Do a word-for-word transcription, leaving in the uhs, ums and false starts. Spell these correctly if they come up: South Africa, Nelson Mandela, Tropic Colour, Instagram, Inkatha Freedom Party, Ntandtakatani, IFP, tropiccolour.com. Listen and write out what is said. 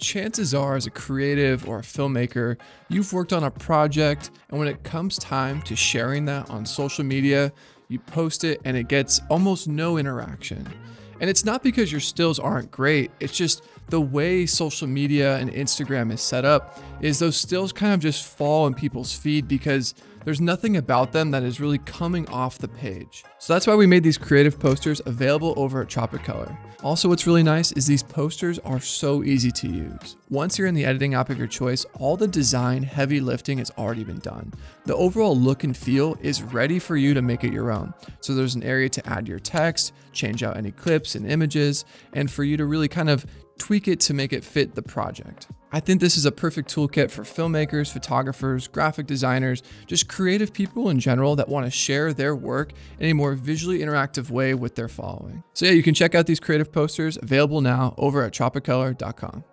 chances are as a creative or a filmmaker, you've worked on a project, and when it comes time to sharing that on social media, you post it and it gets almost no interaction. And it's not because your stills aren't great, it's just the way social media and Instagram is set up is those stills kind of just fall in people's feed because there's nothing about them that is really coming off the page. So that's why we made these creative posters available over at Tropic Colour. Also, what's really nice is these posters are so easy to use. Once you're in the editing app of your choice, all the design heavy lifting has already been done. The overall look and feel is ready for you to make it your own. So there's an area to add your text, change out any clips and images, and for you to really kind of tweak it to make it fit the project. I think this is a perfect toolkit for filmmakers, photographers, graphic designers, just creative people in general that want to share their work in a more visually interactive way with their following. So yeah, you can check out these creative posters available now over at tropic colour dot com.